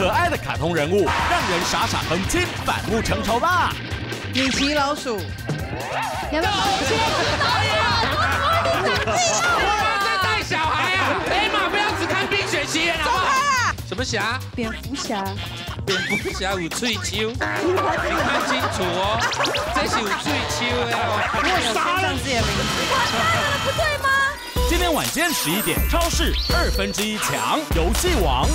可爱的卡通人物，让人傻傻哼亲，反目成仇啦！米奇老鼠，有没有？这带小孩啊！哎妈，不要只看《冰雪奇缘》好不好？什么侠？蝙蝠侠。蝙蝠侠有喙秋，你看清楚哦，这是有喙秋的哦。我杀了自己的名字，我杀了，不对吗？今天晚间11点，超市1/2强游戏王。